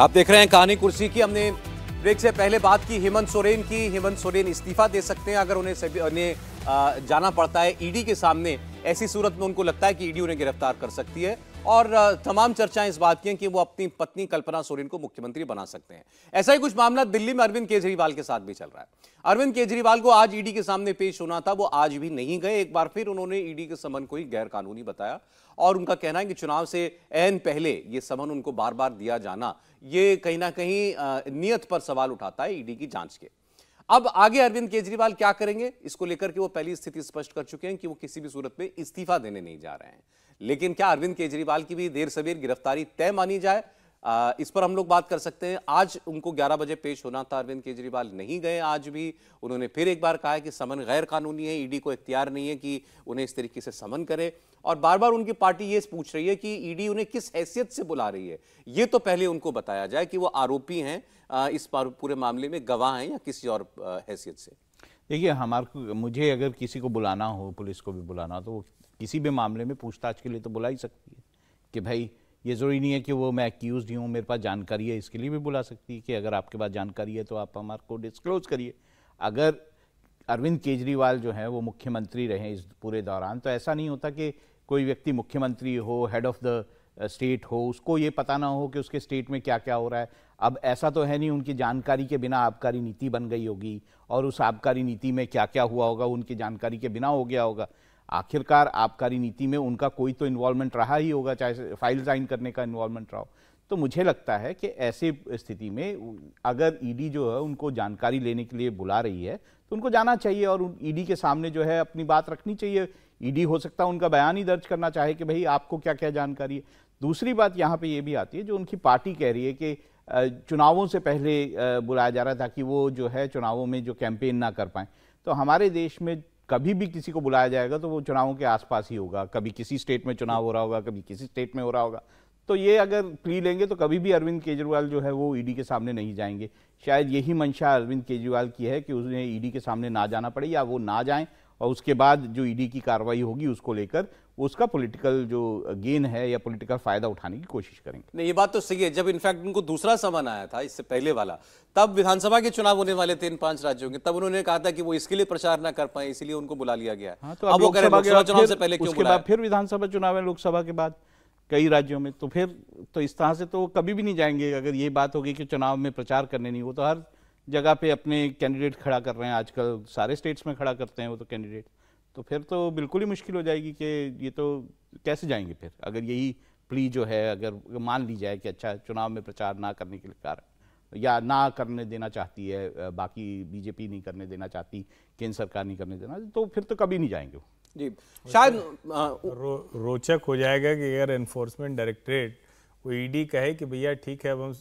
आप देख रहे हैं कहानी कुर्सी की। हमने ब्रेक से पहले बात की हेमंत सोरेन की। हेमंत सोरेन इस्तीफा दे सकते हैं अगर उन्हें जाना पड़ता है ईडी के सामने। ऐसी सूरत में उनको लगता है कि ईडी उन्हें गिरफ्तार कर सकती है। और तमाम चर्चाएं इस बात की हैं कि वो अपनी पत्नी कल्पना सोरेन को मुख्यमंत्री बना सकते हैं। ऐसा ही कुछ मामला दिल्ली में अरविंद केजरीवाल के साथ भी चल रहा है। अरविंद केजरीवाल को आज ईडी के सामने पेश होना था, वो आज भी नहीं गए। एक बार फिर उन्होंने ईडी के समन को ही गैरकानूनी बताया और उनका कहना है कि चुनाव से ऐन पहले ये समन उनको बार बार दिया जाना ये कहीं ना कहीं नियत पर सवाल उठाता है ईडी की जांच के। अब आगे अरविंद केजरीवाल क्या करेंगे इसको लेकर के वो पहली स्थिति स्पष्ट कर चुके हैं कि वो किसी भी सूरत में इस्तीफा देने नहीं जा रहे हैं। लेकिन क्या अरविंद केजरीवाल की भी देर सवेर गिरफ्तारी तय मानी जाए, इस पर हम लोग बात कर सकते हैं। आज उनको 11 बजे पेश होना था, अरविंद केजरीवाल नहीं गए। आज भी उन्होंने फिर एक बार कहा है कि समन गैर कानूनी है, ईडी को इख्तियार नहीं है कि उन्हें इस तरीके से समन करे। और बार बार उनकी पार्टी ये पूछ रही है कि ईडी उन्हें किस हैसियत से बुला रही है, ये तो पहले उनको बताया जाए कि वो आरोपी हैं, इस पूरे मामले में गवाह हैं या किसी और हैसियत से। देखिए, हमारे मुझे अगर किसी को बुलाना हो, पुलिस को भी बुलाना हो, तो वो किसी भी मामले में पूछताछ के लिए तो बुला ही सकती है कि भाई ये ज़रूरी नहीं है कि वो मैं एक्यूज ही हूँ, मेरे पास जानकारी है, इसके लिए भी बुला सकती है कि अगर आपके पास जानकारी है तो आप हमारे को डिस्क्लोज करिए। अगर अरविंद केजरीवाल जो हैं वो मुख्यमंत्री रहे इस पूरे दौरान, तो ऐसा नहीं होता कि कोई व्यक्ति मुख्यमंत्री हो, हेड ऑफ द स्टेट हो, उसको ये पता ना हो कि उसके स्टेट में क्या क्या हो रहा है। अब ऐसा तो है नहीं, उनकी जानकारी के बिना आबकारी नीति बन गई होगी और उस आबकारी नीति में क्या क्या हुआ होगा उनकी जानकारी के बिना हो गया होगा। आखिरकार आबकारी नीति में उनका कोई तो इन्वॉल्वमेंट रहा ही होगा, चाहे फाइल साइन करने का इन्वॉल्वमेंट रहा हो। तो मुझे लगता है कि ऐसे स्थिति में अगर ईडी जो है उनको जानकारी लेने के लिए बुला रही है तो उनको जाना चाहिए और ईडी के सामने जो है अपनी बात रखनी चाहिए। ईडी हो सकता है उनका बयान ही दर्ज करना चाहे कि भाई आपको क्या क्या जानकारी है। दूसरी बात यहाँ पे ये भी आती है जो उनकी पार्टी कह रही है कि चुनावों से पहले बुलाया जा रहा है ताकि वो जो है चुनावों में जो कैंपेन ना कर पाएँ। तो हमारे देश में कभी भी किसी को बुलाया जाएगा तो वो चुनावों के आसपास ही होगा, कभी किसी स्टेट में चुनाव हो रहा होगा, कभी किसी स्टेट में हो रहा होगा। तो ये अगर प्ली लेंगे तो कभी भी अरविंद केजरीवाल जो है वो ईडी के सामने नहीं जाएंगे। शायद यही मंशा अरविंद केजरीवाल की है कि उन्हें ईडी के सामने ना जाना पड़े या वो ना जाएं और उसके बाद जो ईडी की कार्रवाई होगी उसको लेकर उसका पॉलिटिकल जो गेन है या पॉलिटिकल फायदा उठाने की कोशिश करेंगे। नहीं, ये बात तो सही है। जब इनफैक्ट उनको दूसरा समन आया था, इससे पहले वाला, तब विधानसभा के चुनाव होने वाले थे इन 5 राज्यों के, तब उन्होंने कहा था कि वो इसके लिए प्रचार ना कर पाए इसलिए उनको बुला लिया गया। हाँ, तो अब वो लोकसभा चुनाव से पहले क्यों बुलाया? फिर विधानसभा चुनाव है लोकसभा के बाद कई राज्यों में, तो फिर तो इस तरह से तो कभी भी नहीं जाएंगे। अगर ये बात होगी कि चुनाव में प्रचार करने नहीं, वो तो हर जगह पे अपने कैंडिडेट खड़ा कर रहे हैं आजकल, सारे स्टेट्स में खड़ा करते हैं वो तो कैंडिडेट। तो फिर तो बिल्कुल ही मुश्किल हो जाएगी कि ये तो कैसे जाएंगे फिर, अगर यही प्ली जो है अगर मान ली जाए कि अच्छा चुनाव में प्रचार ना करने के लिए कारण या ना करने देना चाहती है बाकी, बीजेपी नहीं करने देना चाहती, केंद्र सरकार नहीं करने देना, तो फिर तो कभी नहीं जाएंगे वो जी। शायद रोचक हो जाएगा कि अगर एनफोर्समेंट डायरेक्टरेट वो ईडी कहे कि भैया ठीक है अब हम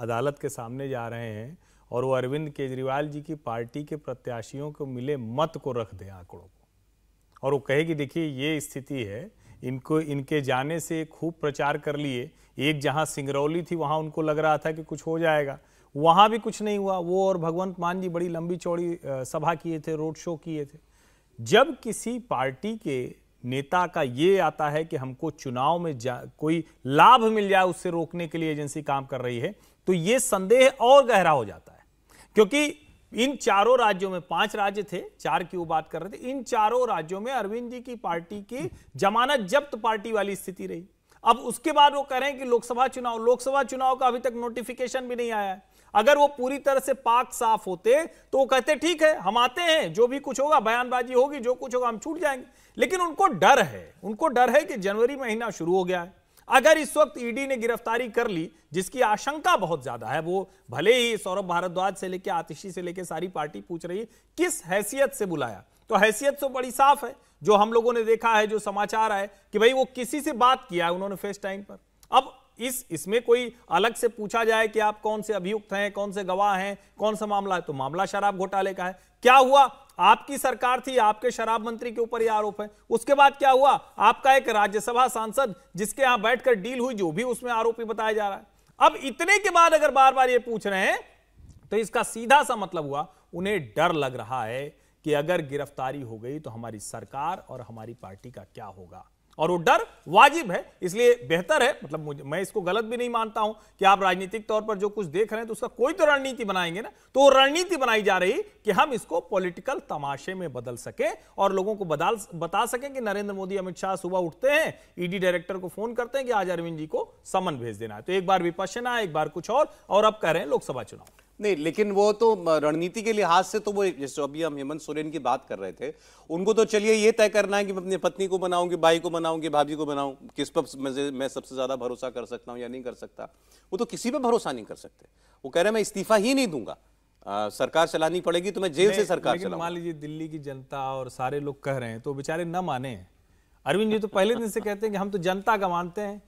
अदालत के सामने जा रहे हैं और वो अरविंद केजरीवाल जी की पार्टी के प्रत्याशियों को मिले मत को रख दें आंकड़ों को, और वो कहे कि देखिए ये स्थिति है, इनको इनके जाने से खूब प्रचार कर लिए। एक जहां सिंगरौली थी वहां उनको लग रहा था कि कुछ हो जाएगा, वहां भी कुछ नहीं हुआ। वो और भगवंत मान जी बड़ी लंबी चौड़ी सभा किए थे, रोड शो किए थे। जब किसी पार्टी के नेता का ये आता है कि हमको चुनाव में कोई लाभ मिल जाए उससे रोकने के लिए एजेंसी काम कर रही है, तो ये संदेह और गहरा हो जाता है। क्योंकि इन चारों राज्यों में, 5 राज्य थे, 4 की वो बात कर रहे थे, इन चारों राज्यों में अरविंद जी की पार्टी की जमानत जब्त पार्टी वाली स्थिति रही। अब उसके बाद वो कह रहे हैं कि लोकसभा चुनाव का अभी तक नोटिफिकेशन भी नहीं आया है। अगर वो पूरी तरह से पाक साफ होते तो वो कहते ठीक है हम आते हैं, जो भी कुछ होगा, बयानबाजी होगी, जो कुछ होगा, हम छूट जाएंगे। लेकिन उनको डर है कि जनवरी महीना शुरू हो गया है। अगर इस वक्त ईडी ने गिरफ्तारी कर ली, जिसकी आशंका बहुत ज्यादा है, वो भले ही सोरेभ भारद्वाज से लेकर आतिशी से लेकर सारी पार्टी पूछ रही है किस हैसियत से बुलाया, तो हैसियत तो बड़ी साफ है। जो हम लोगों ने देखा है, जो समाचार आए कि भाई वो किसी से बात किया है उन्होंने फेस टाइम पर। अब इसमें कोई अलग से पूछा जाए कि आप कौन से अभियुक्त हैं, कौन से गवाह हैं, कौन सा मामला है, तो मामला शराब घोटाले का है। क्या हुआ? आपकी सरकार थी, आपके शराब मंत्री के ऊपर यह आरोप है। उसके बाद क्या हुआ? आपका एक राज्यसभा सांसद जिसके यहां बैठकर डील हुई, जो भी उसमें आरोपी बताया जा रहा है। अब इतने के बाद अगर बार बार ये पूछ रहे हैं तो इसका सीधा सा मतलब हुआ उन्हें डर लग रहा है कि अगर गिरफ्तारी हो गई तो हमारी सरकार और हमारी पार्टी का क्या होगा। और वो डर वाजिब है, इसलिए बेहतर है, मतलब मैं इसको गलत भी नहीं मानता हूं कि आप राजनीतिक तौर पर जो कुछ देख रहे हैं तो उसका कोई तो रणनीति बनाएंगे ना, तो वो रणनीति बनाई जा रही कि हम इसको पॉलिटिकल तमाशे में बदल सके और लोगों को बता सकें कि नरेंद्र मोदी अमित शाह सुबह उठते हैं, ईडी डायरेक्टर को फोन करते हैं कि आज अरविंद जी को समन भेज देना है, तो एक बार विपक्ष ना, एक बार कुछ और अब कह रहे हैं लोकसभा चुनाव नहीं, लेकिन वो तो रणनीति के लिहाज से तो वो जैसे अभी हम हेमंत सोरेन की बात कर रहे थे, उनको तो चलिए ये तय करना है कि मैं अपनी पत्नी को बनाऊं कि भाई को बनाऊं कि भाभी को बनाऊं, किस पर मैं सबसे ज्यादा भरोसा कर सकता हूं या नहीं कर सकता। वो तो किसी पे भरोसा नहीं कर सकते, वो कह रहे हैं मैं इस्तीफा ही नहीं दूंगा, सरकार चलानी पड़ेगी तो मैं जेल से सरकार चलाऊंगा। मान लीजिए दिल्ली की जनता और सारे लोग कह रहे हैं तो बेचारे न माने, अरविंद जी तो पहले दिन से कहते हैं कि हम तो जनता का मानते हैं,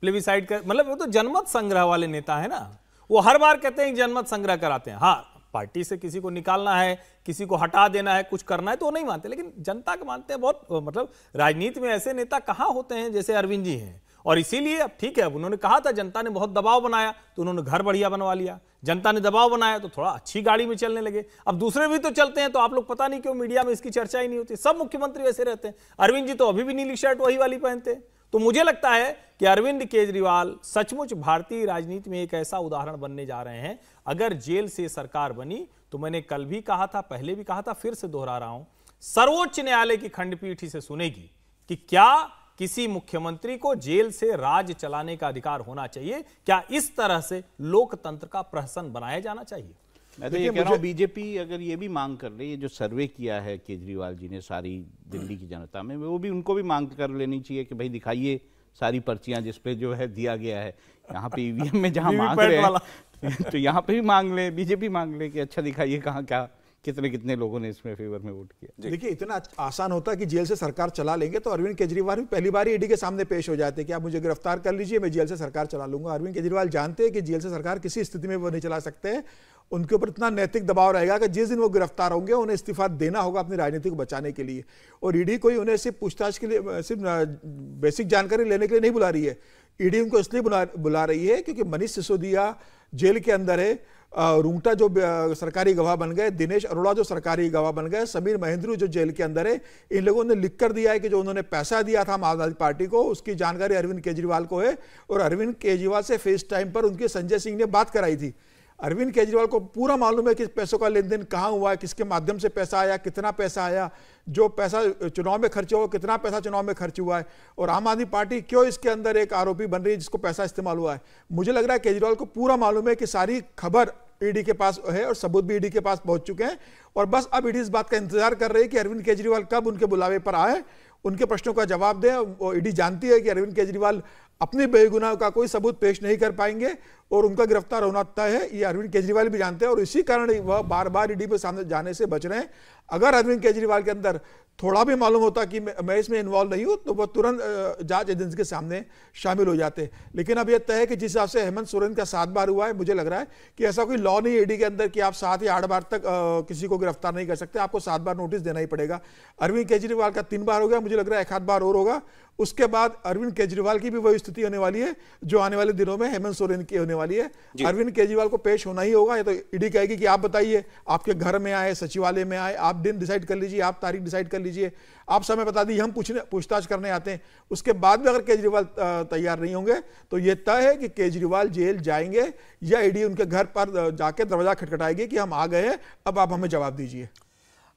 प्लेबिसाइड कर, मतलब वो तो जनमत संग्रह वाले नेता है ना, वो हर बार कहते हैं जनमत संग्रह कराते हैं, हाँ पार्टी से किसी को निकालना है, किसी को हटा देना है, कुछ करना है तो वो नहीं मानते, लेकिन जनता को मानते हैं। बहुत मतलब राजनीति में ऐसे नेता कहाँ होते हैं जैसे अरविंद जी हैं, और इसीलिए अब ठीक है, अब उन्होंने कहा था जनता ने बहुत दबाव बनाया तो उन्होंने घर बढ़िया बनवा लिया, जनता ने दबाव बनाया तो थोड़ा अच्छी गाड़ी में चलने लगे, अब दूसरे भी तो चलते हैं तो आप लोग पता नहीं क्यों मीडिया में इसकी चर्चा ही नहीं होती, सब मुख्यमंत्री वैसे रहते हैं, अरविंद जी तो अभी भी नीली शर्ट वही वाली पहनते हैं। तो मुझे लगता है कि अरविंद केजरीवाल सचमुच भारतीय राजनीति में एक ऐसा उदाहरण बनने जा रहे हैं, अगर जेल से सरकार बनी तो मैंने कल भी कहा था, पहले भी कहा था, फिर से दोहरा रहा हूं, सर्वोच्च न्यायालय की खंडपीठ इसे सुनेगी कि क्या किसी मुख्यमंत्री को जेल से राज चलाने का अधिकार होना चाहिए, क्या इस तरह से लोकतंत्र का प्रहसन बनाया जाना चाहिए। मैं तो ये कह रहा हूँ बीजेपी अगर ये भी मांग कर रही है, जो सर्वे किया है केजरीवाल जी ने सारी दिल्ली की जनता में, वो भी उनको भी मांग कर लेनी चाहिए कि भाई दिखाइए सारी पर्चियां जिस पे जो है दिया गया है, यहाँ पे ईवीएम में जहाँ मांग रहे हैं तो यहाँ पे भी मांग ले, बीजेपी मांग ले कि अच्छा दिखाइए कहाँ क्या कितने कितने लोगों ने इसमें फेवर में वोट किया। देखिए इतना आसान होता कि जेल से सरकार चला लेंगे तो अरविंद केजरीवाल भी पहली बार ईडी के सामने पेश हो जाते कि आप मुझे गिरफ्तार कर लीजिए, मैं जेल से सरकार चला लूंगा। अरविंद केजरीवाल जानते हैं कि जेल से सरकार किसी स्थिति में वो नहीं चला सकते, उनके ऊपर इतना नैतिक दबाव रहेगा कि जिस दिन वो गिरफ्तार होंगे उन्हें इस्तीफा देना होगा अपनी राजनीति को बचाने के लिए। और ईडी कोई उन्हें सिर्फ पूछताछ के लिए, सिर्फ बेसिक जानकारी लेने के लिए नहीं बुला रही है, ईडी उनको इसलिए बुला रही है क्योंकि मनीष सिसोदिया जेल के अंदर है, रूंगटा जो सरकारी गवाह बन गए, दिनेश अरोड़ा जो सरकारी गवाह बन गए, समीर महेंद्रू जो जेल के अंदर है, इन लोगों ने लिख कर दिया है कि जो उन्होंने पैसा दिया था आम आदमी पार्टी को उसकी जानकारी अरविंद केजरीवाल को है, और अरविंद केजरीवाल से फेस टाइम पर उनके संजय सिंह ने बात कराई थी। अरविंद केजरीवाल को पूरा मालूम है कि पैसों का लेन देन कहाँ हुआ, किसके माध्यम से पैसा आया, कितना पैसा आया, जो पैसा चुनाव में खर्च हुआ कितना पैसा चुनाव में खर्च हुआ है, और आम आदमी पार्टी क्यों इसके अंदर एक आरोपी बन रही है जिसको पैसा इस्तेमाल हुआ है। मुझे लग रहा है केजरीवाल को पूरा मालूम है कि सारी खबर ईडी के पास है और सबूत भी ईडी के पास पहुंच चुके हैं, और बस अब ईडी इस बात का इंतजार कर रही है कि अरविंद केजरीवाल कब उनके बुलावे पर आए, उनके प्रश्नों का जवाब दें। और ईडी जानती है कि अरविंद केजरीवाल अपने बेगुनाह का कोई सबूत पेश नहीं कर पाएंगे और उनका गिरफ्तार होना तय है, ये अरविंद केजरीवाल भी जानते हैं, और इसी कारण वह बार बार ईडी के सामने जाने से बच रहे हैं। अगर अरविंद केजरीवाल के अंदर थोड़ा भी मालूम होता कि मैं इसमें इन्वॉल्व नहीं हूं तो वह तुरंत जांच एजेंसी के सामने शामिल हो जाते। लेकिन अब यह तय है कि जिस हिसाब से हेमंत सोरेन का 7 बार हुआ है, मुझे लग रहा है कि ऐसा कोई लॉ नहीं ईडी के अंदर कि आप 7 या 8 बार तक किसी को गिरफ्तार नहीं कर सकते, आपको 7 बार नोटिस देना ही पड़ेगा। अरविंद केजरीवाल का 3 बार हो गया, मुझे लग रहा है 1 आध बार और होगा, उसके बाद अरविंद केजरीवाल की भी वही स्थिति होने वाली है जो आने वाले दिनों में हेमंत सोरेन की होने वाली है। अरविंद केजरीवाल को पेश होना ही होगा, या तो ईडी कहेगी कि आप बताइए, आपके घर में आए, सचिवालय में आए, आप दिन डिसाइड कर लीजिए, आप तारीख डिसाइड कर लीजिए, आप समय बता दीजिए, हम पूछताछ करने आते हैं। उसके बाद भी अगर केजरीवाल तैयार नहीं होंगे तो यह तय है कि केजरीवाल जेल जाएंगे या ईडी उनके घर पर जाकर दरवाजा खटखटाएगी कि हम आ गए हैं, अब आप हमें जवाब दीजिए।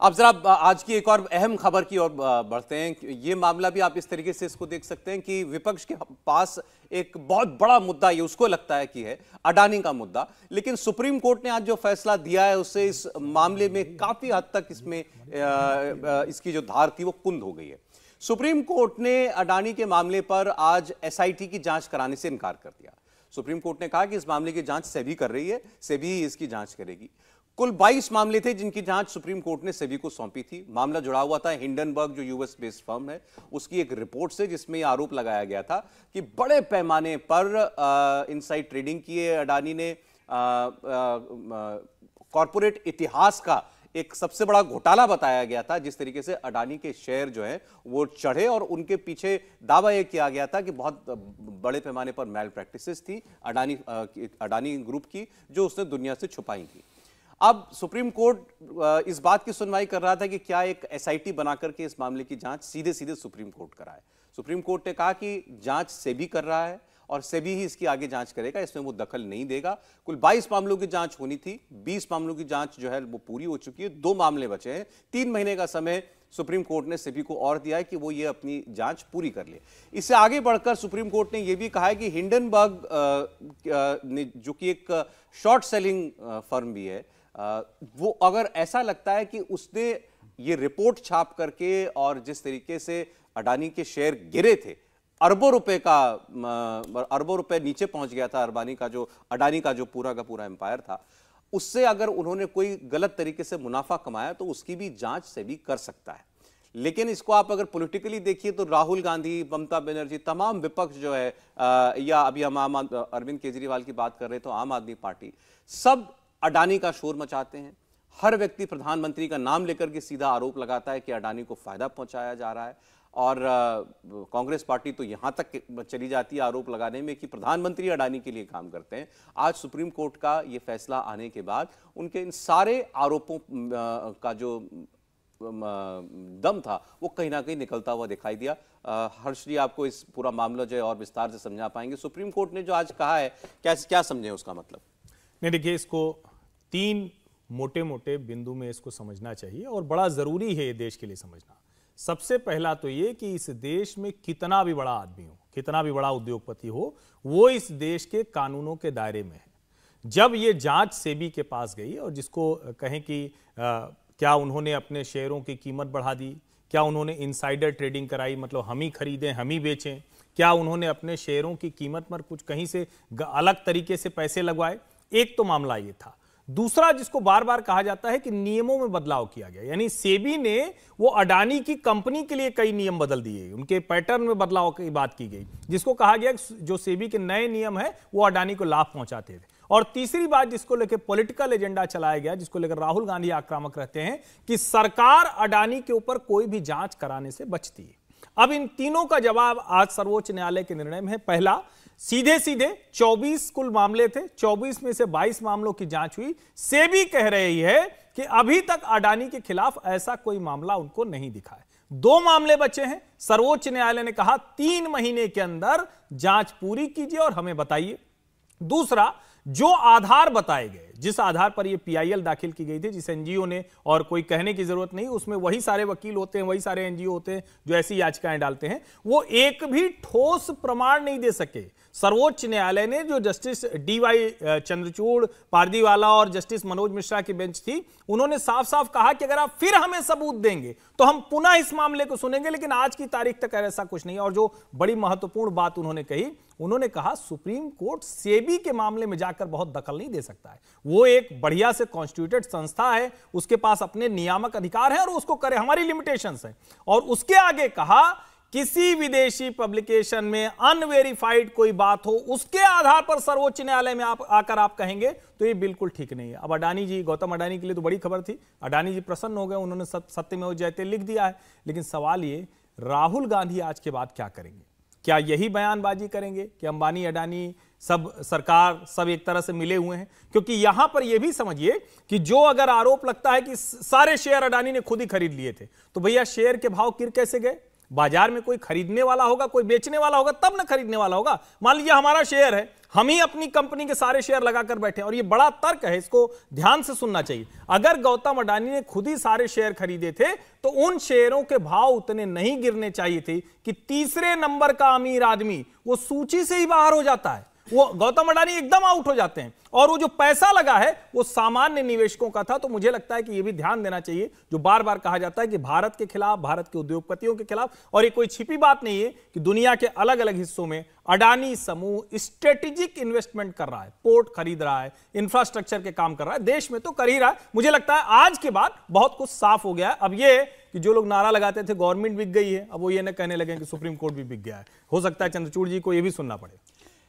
अब जरा आज की एक और अहम खबर की ओर बढ़ते हैं। ये मामला भी आप इस तरीके से इसको देख सकते हैं कि विपक्ष के पास एक बहुत बड़ा मुद्दा ये उसको लगता है कि है अडानी का मुद्दा, लेकिन सुप्रीम कोर्ट ने आज जो फैसला दिया है उससे इस मामले में काफी हद तक इसमें इसकी जो धार थी वो कुंद हो गई है। सुप्रीम कोर्ट ने अडानी के मामले पर आज SIT की जांच कराने से इनकार कर दिया। सुप्रीम कोर्ट ने कहा कि इस मामले की जांच सेबी कर रही है, सेबी इसकी जांच करेगी। कुल 22 मामले थे जिनकी जांच सुप्रीम कोर्ट ने सेबी को सौंपी थी। मामला जुड़ा हुआ था हिंडनबर्ग जो US बेस्ड फर्म है उसकी एक रिपोर्ट से, जिसमें यह आरोप लगाया गया था कि बड़े पैमाने पर इनसाइड ट्रेडिंग किए अडानी ने, कॉरपोरेट इतिहास का एक सबसे बड़ा घोटाला बताया गया था, जिस तरीके से अडानी के शेयर जो हैं वो चढ़े और उनके पीछे दावा यह किया गया था कि बहुत बड़े पैमाने पर मैल प्रैक्टिसेस थी अडानी ग्रुप की, जो उसने दुनिया से छुपाई थी। अब सुप्रीम कोर्ट इस बात की सुनवाई कर रहा था कि क्या एक SIT बना करके इस मामले की जांच सीधे सुप्रीम कोर्ट कराए। सुप्रीम कोर्ट ने कहा कि जांच सेबी कर रहा है और सेबी ही इसकी आगे जांच करेगा, इसमें वो दखल नहीं देगा। कुल 22 मामलों की जांच होनी थी, 20 मामलों की जांच जो है वो पूरी हो चुकी है, 2 मामले बचे हैं। 3 महीने का समय सुप्रीम कोर्ट ने सेबी को और दिया है कि वो ये अपनी जांच पूरी कर ले। इससे आगे बढ़कर सुप्रीम कोर्ट ने ये भी कहा है कि हिंडनबर्ग ने, जो कि एक शॉर्ट सेलिंग फर्म भी है, वो अगर ऐसा लगता है कि उसने ये रिपोर्ट छाप करके और जिस तरीके से अडानी के शेयर गिरे थे, अरबों रुपए नीचे पहुंच गया था अडानी का जो पूरा का पूरा एम्पायर था, उससे अगर उन्होंने कोई गलत तरीके से मुनाफा कमाया तो उसकी भी जांच सेबी कर सकता है। लेकिन इसको आप अगर पॉलिटिकली देखिए तो राहुल गांधी, ममता बनर्जी, तमाम विपक्ष जो है या अभी हम अरविंद केजरीवाल की बात कर रहे तो आम आदमी पार्टी, सब अडानी का शोर मचाते हैं। हर व्यक्ति प्रधानमंत्री का नाम लेकर के सीधा आरोप लगाता है कि अडानी को फायदा पहुंचाया जा रहा है और कांग्रेस पार्टी तो यहां तक चली जाती है आरोप लगाने में कि प्रधानमंत्री अडानी के लिए काम करते हैं। आज सुप्रीम कोर्ट का ये फैसला आने के बाद उनके इन सारे आरोपों का जो दम था वो कहीं ना कहीं निकलता हुआ दिखाई दिया। हर्ष जी, आपको इस पूरा मामला जो है और विस्तार से समझा पाएंगे, सुप्रीम कोर्ट ने जो आज कहा है क्या समझे उसका मतलब? नहीं, देखिए, इसको 3 मोटे मोटे बिंदु में इसको समझना चाहिए और बड़ा जरूरी है ये देश के लिए समझना। सबसे पहला तो ये कि इस देश में कितना भी बड़ा आदमी हो, कितना भी बड़ा उद्योगपति हो, वो इस देश के कानूनों के दायरे में है। जब ये जांच सेबी के पास गई और जिसको कहें कि क्या उन्होंने अपने शेयरों की कीमत बढ़ा दी, क्या उन्होंने इनसाइडर ट्रेडिंग कराई, मतलब हम ही खरीदें हम ही बेचें, क्या उन्होंने अपने शेयरों की कीमत पर कुछ कहीं से अलग तरीके से पैसे लगवाए, एक तो मामला ये था। दूसरा जिसको बार बार कहा जाता है कि नियमों में बदलाव किया गया, यानी सेबी ने वो अडानी की कंपनी के लिए कई नियम बदल दिए, उनके पैटर्न में बदलाव की बात की गई, जिसको कहा गया जो सेबी के नए नियम है वो अडानी को लाभ पहुंचाते थे। और तीसरी बात जिसको लेकर पॉलिटिकल एजेंडा चलाया गया, जिसको लेकर राहुल गांधी आक्रामक रहते हैं कि सरकार अडानी के ऊपर कोई भी जांच कराने से बचती है। अब इन तीनों का जवाब आज सर्वोच्च न्यायालय के निर्णय में है। पहला, सीधे सीधे 24 कुल मामले थे, 24 में से 22 मामलों की जांच हुई। सेबी कह रही है कि अभी तक अडानी के खिलाफ ऐसा कोई मामला उनको नहीं दिखा है। 2 मामले बचे हैं। सर्वोच्च न्यायालय ने कहा 3 महीने के अंदर जांच पूरी कीजिए और हमें बताइए। दूसरा, जो आधार बताए गए, जिस आधार पर यह पीआईएल दाखिल की गई थी, जिस एनजीओ ने, और कोई कहने की जरूरत नहीं, उसमें वही सारे वकील होते हैं, वही सारे एनजीओ होते हैं जो ऐसी याचिकाएं डालते हैं, वो एक भी ठोस प्रमाण नहीं दे सके। सर्वोच्च न्यायालय ने, जो जस्टिस डीवाई चंद्रचूड़, पार्दीवाला और जस्टिस मनोज मिश्रा की बेंच थी, उन्होंने साफ साफ कहा कि अगर आप फिर हमें सबूत देंगे तो हम पुनः इस मामले को सुनेंगे, लेकिन आज की तारीख तक ऐसा कुछ नहीं है। और जो बड़ी महत्वपूर्ण बात उन्होंने कही, उन्होंने कहा सुप्रीम कोर्ट सेबी के मामले में जाकर बहुत दखल नहीं दे सकता है, वो एक बढ़िया से कॉन्स्टिट्यूटेड संस्था है, उसके पास अपने नियामक अधिकार है और उसको करे, हमारी लिमिटेशंस हैं। और उसके आगे कहा किसी विदेशी पब्लिकेशन में अनवेरीफाइड कोई बात हो उसके आधार पर सर्वोच्च न्यायालय में आप आकर आप कहेंगे तो ये बिल्कुल ठीक नहीं है। अब अडानी जी, गौतम अडानी के लिए तो बड़ी खबर थी, अडानी जी प्रसन्न हो गए, उन्होंने सत्यमेव जयते लिख दिया है। लेकिन सवाल ये, राहुल गांधी आज के बाद क्या करेंगे? क्या यही बयानबाजी करेंगे कि अंबानी अडानी सब सरकार सब एक तरह से मिले हुए हैं? क्योंकि यहां पर यह भी समझिए कि जो अगर आरोप लगता है कि सारे शेयर अडानी ने खुद ही खरीद लिए थे, तो भैया शेयर के भाव गिर कैसे गए? बाजार में कोई खरीदने वाला होगा, कोई बेचने वाला होगा, तब ना खरीदने वाला होगा। मान लीजिए हमारा शेयर है, हम ही अपनी कंपनी के सारे शेयर लगाकर बैठे हैं। और ये बड़ा तर्क है, इसको ध्यान से सुनना चाहिए। अगर गौतम अडानी ने खुद ही सारे शेयर खरीदे थे तो उन शेयरों के भाव उतने नहीं गिरने चाहिए थे कि तीसरे नंबर का अमीर आदमी वो सूची से ही बाहर हो जाता है, वो गौतम अडानी एकदम आउट हो जाते हैं और वो जो पैसा लगा है वो सामान्य निवेशकों का था। तो मुझे लगता है कि ये भी ध्यान देना चाहिए, जो बार बार कहा जाता है कि भारत के खिलाफ, भारत के उद्योगपतियों के खिलाफ। और ये कोई छिपी बात नहीं है कि दुनिया के अलग अलग हिस्सों में अडानी समूह स्ट्रेटेजिक इन्वेस्टमेंट कर रहा है, पोर्ट खरीद रहा है, इंफ्रास्ट्रक्चर के काम कर रहा है, देश में तो कर ही रहा है। मुझे लगता है आज के बाद बहुत कुछ साफ हो गया है। अब ये कि जो लोग नारा लगाते थे गवर्नमेंट बिक गई है, अब वो ये ना कहने लगे कि सुप्रीम कोर्ट भी बिक गया है। हो सकता है चंद्रचूड़ जी को यह भी सुनना पड़े।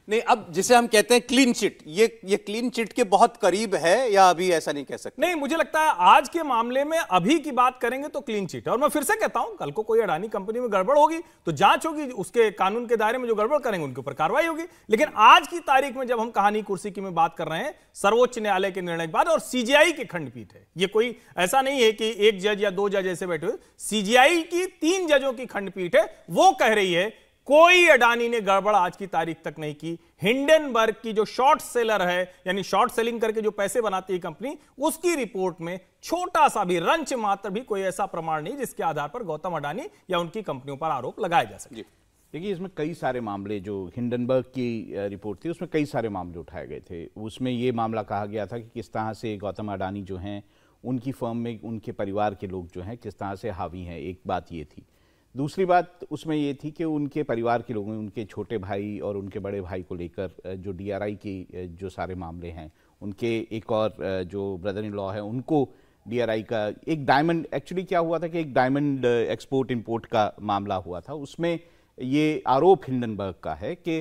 नहीं, अब जिसे हम कहते हैं क्लीन चिट, ये क्लीन चिट के बहुत करीब है या अभी ऐसा नहीं कह सकते? नहीं, मुझे लगता है आज के मामले में अभी की बात करेंगे तो क्लीन चिट है। और मैं फिर से कहता हूं, कल को कोई अडानी कंपनी में गड़बड़ होगी तो जांच होगी, उसके कानून के दायरे में जो गड़बड़ करेंगे उनके ऊपर कार्रवाई होगी। लेकिन आज की तारीख में जब हम कहानी कुर्सी की में बात कर रहे हैं, सर्वोच्च न्यायालय के निर्णय के बाद और सीजीआई की खंडपीठ है, ये कोई ऐसा नहीं है कि एक जज या दो जज ऐसे बैठे हुए, सीजीआई की 3 जजों की खंडपीठ है, वो कह रही है कोई अडानी ने गड़बड़ आज की तारीख तक नहीं की। हिंडनबर्ग की जो शॉर्ट सेलर है, यानी शॉर्ट सेलिंग करके जो पैसे बनाती है कंपनी, उसकी रिपोर्ट में छोटा सा भी, रंच मात्र भी कोई ऐसा प्रमाण नहीं जिसके आधार पर गौतम अडानी या उनकी कंपनियों पर आरोप लगाया जा सके। देखिए, इसमें कई सारे मामले, जो हिंडनबर्ग की रिपोर्ट थी उसमें कई सारे मामले उठाए गए थे। उसमें ये मामला कहा गया था कि किस तरह से गौतम अडानी जो हैं, उनकी फर्म में उनके परिवार के लोग जो हैं किस तरह से हावी हैं, एक बात ये थी। दूसरी बात उसमें ये थी कि उनके परिवार के लोगों, उनके छोटे भाई और उनके बड़े भाई को लेकर जो डीआरआई की जो सारे मामले हैं, उनके एक और जो ब्रदर इन लॉ है उनको डीआरआई का एक डायमंड, एक्चुअली क्या हुआ था कि एक डायमंड एक्सपोर्ट इंपोर्ट का मामला हुआ था, उसमें ये आरोप हिंडनबर्ग का है कि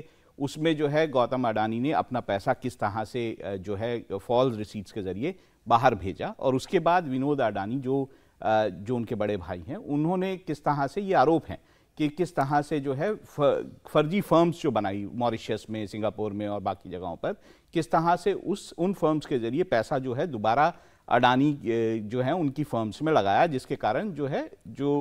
उसमें जो है गौतम अडानी ने अपना पैसा किस तरह से जो है फॉल्स रिसीट्स के जरिए बाहर भेजा। और उसके बाद विनोद अडानी जो उनके बड़े भाई हैं, उन्होंने किस तरह से, ये आरोप हैं कि किस तरह से जो है फर्जी फर्म्स जो बनाई मॉरिशस में, सिंगापुर में और बाकी जगहों पर, किस तरह से उन फर्म्स के जरिए पैसा जो है दोबारा अडानी जो है उनकी फर्म्स में लगाया, जिसके कारण जो है जो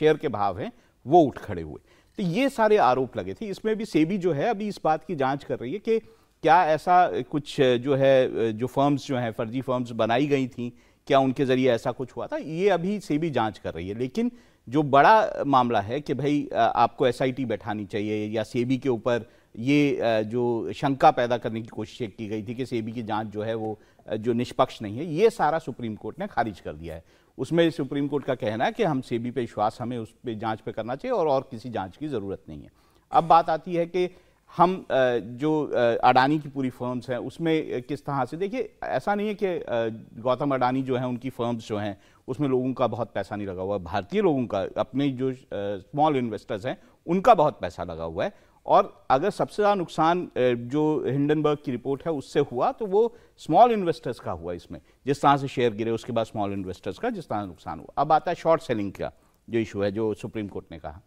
शेयर के भाव हैं वो उठ खड़े हुए। तो ये सारे आरोप लगे थे। इसमें भी सेबी जो है अभी इस बात की जांच कर रही है कि क्या ऐसा कुछ जो है, जो फर्म्स जो हैं फर्जी फर्म्स बनाई गई थी, क्या उनके जरिए ऐसा कुछ हुआ था, ये अभी सेबी जांच कर रही है। लेकिन जो बड़ा मामला है कि भाई आपको एसआईटी बैठानी चाहिए या सेबी के ऊपर ये जो शंका पैदा करने की कोशिश की गई थी कि सेबी की जांच जो है वो जो निष्पक्ष नहीं है, ये सारा सुप्रीम कोर्ट ने खारिज कर दिया है। उसमें सुप्रीम कोर्ट का कहना है कि हम सेबी पे विश्वास, हमें उस पर जाँच पे करना चाहिए और किसी जाँच की ज़रूरत नहीं है। अब बात आती है कि हम जो अडानी की पूरी फर्म्स हैं उसमें किस तरह से, देखिए ऐसा नहीं है कि गौतम अडानी जो हैं उनकी फर्म्स जो हैं उसमें लोगों का बहुत पैसा नहीं लगा हुआ है, भारतीय लोगों का, अपने जो स्मॉल इन्वेस्टर्स हैं उनका बहुत पैसा लगा हुआ है। और अगर सबसे ज़्यादा नुकसान जो हिंडनबर्ग की रिपोर्ट है उससे हुआ तो वो स्मॉल इन्वेस्टर्स का हुआ, इसमें जिस तरह से शेयर गिरे उसके बाद स्मॉल इन्वेस्टर्स का जिस तरह नुकसान हुआ। अब आता है शॉर्ट सेलिंग का जो इशू है, जो सुप्रीम कोर्ट ने कहा,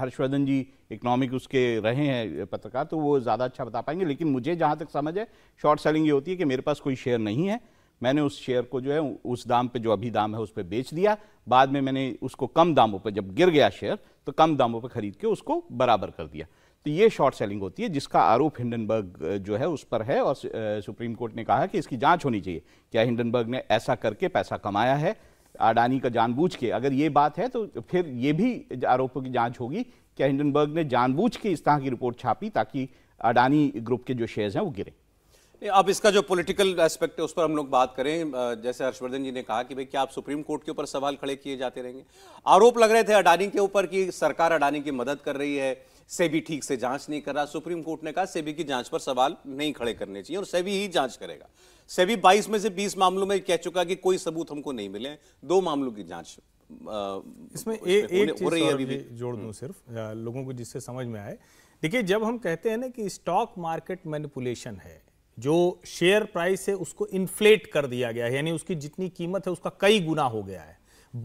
हर्षवर्धन जी इकोनॉमिक उसके रहे हैं पत्रकार तो वो ज़्यादा अच्छा बता पाएंगे, लेकिन मुझे जहाँ तक समझ है शॉर्ट सेलिंग ये होती है कि मेरे पास कोई शेयर नहीं है, मैंने उस शेयर को जो है उस दाम पे, जो अभी दाम है उस पे बेच दिया, बाद में मैंने उसको कम दामों पे, जब गिर गया शेयर तो कम दामों पे खरीद के उसको बराबर कर दिया, तो ये शॉर्ट सेलिंग होती है, जिसका आरोप हिंडनबर्ग जो है उस पर है। और सुप्रीम कोर्ट ने कहा कि इसकी जाँच होनी चाहिए, क्या हिंडनबर्ग ने ऐसा करके पैसा कमाया है अडानी का जानबूझ के? अगर ये बात है तो फिर ये भी आरोपों की जांच होगी, क्या हिंडनबर्ग ने जानबूझ के इस तरह की रिपोर्ट छापी ताकि अडानी ग्रुप के जो शेयर्स हैं वो गिरे? अब इसका जो पॉलिटिकल एस्पेक्ट है उस पर हम लोग बात करें। जैसे हर्षवर्धन जी ने कहा कि भाई क्या आप सुप्रीम कोर्ट के ऊपर सवाल खड़े किए जाते रहेंगे? आरोप लग रहे थे अडानी के ऊपर कि सरकार अडानी की मदद कर रही है, सेबी ठीक से जांच नहीं कर रहा। सुप्रीम कोर्ट ने कहा सेबी की जांच पर सवाल नहीं खड़े करने चाहिए और सेबी ही जांच करेगा। सेबी 22 में से 20 मामलों में कह चुका कि कोई सबूत हमको नहीं मिले, 2 मामलों की जांच इसमें एक हो रही है। अभी जोड़ दूं सिर्फ लोगों को जिससे समझ में आए। देखिए, जब हम कहते हैं ना कि स्टॉक मार्केट मैनिपुलेशन है, जो शेयर प्राइस है उसको इन्फ्लेट कर दिया गया है, यानी उसकी जितनी कीमत है उसका कई गुना हो गया है,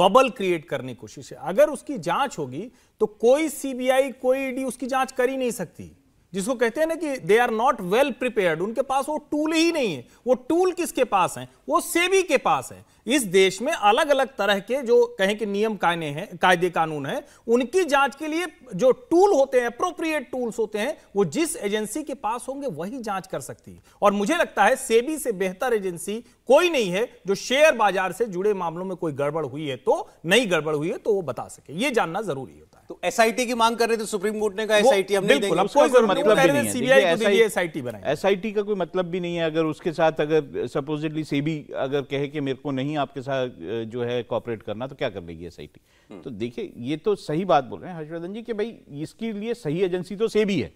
बबल क्रिएट करने की कोशिश है। अगर उसकी जांच होगी तो कोई सीबीआई, कोई ईडी उसकी जांच कर ही नहीं सकती, जिसको कहते हैं ना कि they are not well prepared, उनके पास वो टूल ही नहीं है। वो टूल किसके पास है? वो सेबी के पास है। इस देश में अलग अलग तरह के जो कहें कि नियम कायदे कानून हैं, उनकी जांच के लिए जो टूल होते हैं, अप्रोप्रिएट टूल्स होते हैं, वो जिस एजेंसी के पास होंगे वही जांच कर सकती है। और मुझे लगता है सेबी से बेहतर एजेंसी कोई नहीं है जो शेयर बाजार से जुड़े मामलों में कोई गड़बड़ हुई है तो नहीं, गड़बड़ हुई है तो वो बता सके, ये जानना जरूरी होता है। तो एसआईटी की मांग कर रहे थे, सुप्रीम कोर्ट ने कहा एसआईटी हम नहीं देंगे, उसको कोई मतलब भी नहीं है। सीबीआई को दीजिए एसआईटी बनाए, एसआईटी का कोई मतलब भी नहीं है। अगर उसके साथ, अगर सपोजिटली सेबी अगर कहे कि मेरे को नहीं आपके साथ जो है कोऑपरेट करना, तो क्या कर लेगी एसआईटी? तो देखिए, ये तो सही बात बोल रहे हैं हर्षवर्धन जी कि भाई इसके लिए सही एजेंसी तो सेबी है,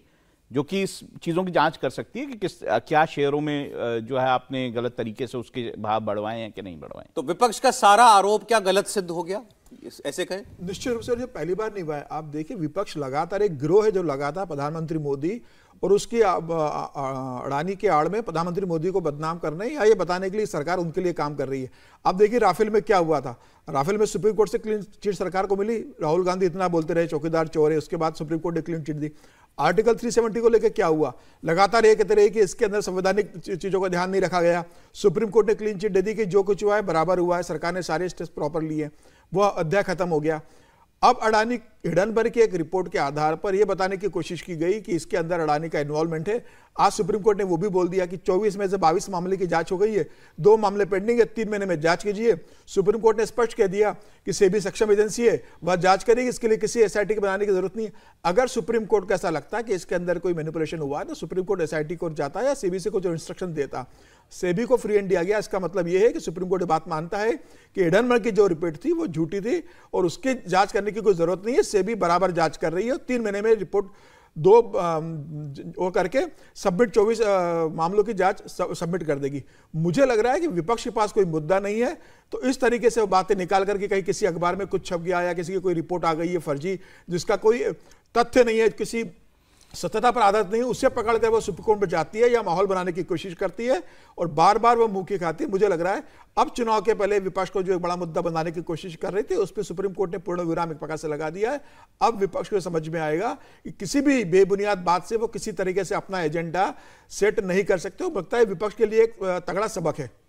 जो कि इस चीज़ों की जांच कर सकती है कि किस, क्या शेयरों में जो है आपने गलत तरीके से उसके भाव बढ़वाए हैं कि नहीं बढ़वाए। तो विपक्ष का सारा आरोप क्या गलत सिद्ध हो गया, ऐसे कहें? निश्चित रूप से, जो पहली बार नहीं हुआ है। आप देखिए, विपक्ष लगातार एक गिरोह है जो लगातार प्रधानमंत्री मोदी और उसकी अडानी के आड़ में प्रधानमंत्री मोदी को बदनाम करने या ये बताने के लिए सरकार उनके लिए काम कर रही है। अब देखिए राफेल में क्या हुआ था, राफेल में सुप्रीम कोर्ट से क्लीन चिट सरकार को मिली। राहुल गांधी इतना बोलते रहे चौकीदार चोर है, उसके बाद सुप्रीम कोर्ट ने क्लीन चिट दी। आर्टिकल 370 को लेकर क्या हुआ, लगातार ये कहते रहे कि इसके अंदर संवैधानिक चीज़ों का ध्यान नहीं रखा गया। सुप्रीम कोर्ट ने क्लीन चिट दे दी कि जो कुछ हुआ है बराबर हुआ है, सरकार ने सारे स्टेप्स प्रॉपर लिए, वह अध्याय खत्म हो गया। अब अडानी हिंडनबर्ग की एक रिपोर्ट के आधार पर यह बताने की कोशिश की गई कि इसके अंदर अडानी का इन्वॉल्वमेंट है। आज सुप्रीम कोर्ट ने वो भी बोल दिया कि 24 में से 22 मामले की जांच हो गई है, 2 मामले पेंडिंग है, 3 महीने में जांच कीजिए। सुप्रीम कोर्ट ने स्पष्ट कह दिया कि सेबी सक्षम एजेंसी है, वह जांच करेगी, इसके लिए किसी SIT की बनाने की जरूरत नहीं है। अगर सुप्रीम कोर्ट को ऐसा लगता है कि इसके अंदर कोई मैनिपुलेशन हुआ है तो सुप्रीम कोर्ट SIT को जाता या सेबी से कुछ इंस्ट्रक्शन देता। सेबी को फ्री हैंड दिया गया, इसका मतलब यह है कि सुप्रीम कोर्ट ये बात मानता है कि हिंडनबर्ग की जो रिपोर्ट थी वो झूठी थी और उसकी जांच करने की कोई जरूरत नहीं है, सेबी बराबर जांच कर रही है। 3 महीने में रिपोर्ट 2 वो करके सबमिट 24 मामलों की जांच सबमिट कर देगी। मुझे लग रहा है कि विपक्ष के पास कोई मुद्दा नहीं है, तो इस तरीके से बातें निकाल करके कहीं किसी अखबार में कुछ छप गया या किसी की कोई रिपोर्ट आ गई है फर्जी जिसका कोई तथ्य नहीं है, किसी सत्यता पर आधारित नहीं, उसे पकड़कर वो सुप्रीम कोर्ट पर जाती है या माहौल बनाने की कोशिश करती है और बार बार वो मुंह की खाती है। मुझे लग रहा है अब चुनाव के पहले विपक्ष को जो एक बड़ा मुद्दा बनाने की कोशिश कर रही थी उस पर सुप्रीम कोर्ट ने पूर्ण विराम एक प्रकार से लगा दिया है। अब विपक्ष को समझ में आएगा कि किसी भी बेबुनियाद बात से वो किसी तरीके से अपना एजेंडा सेट नहीं कर सकते। लगता है विपक्ष के लिए एक तगड़ा सबक है।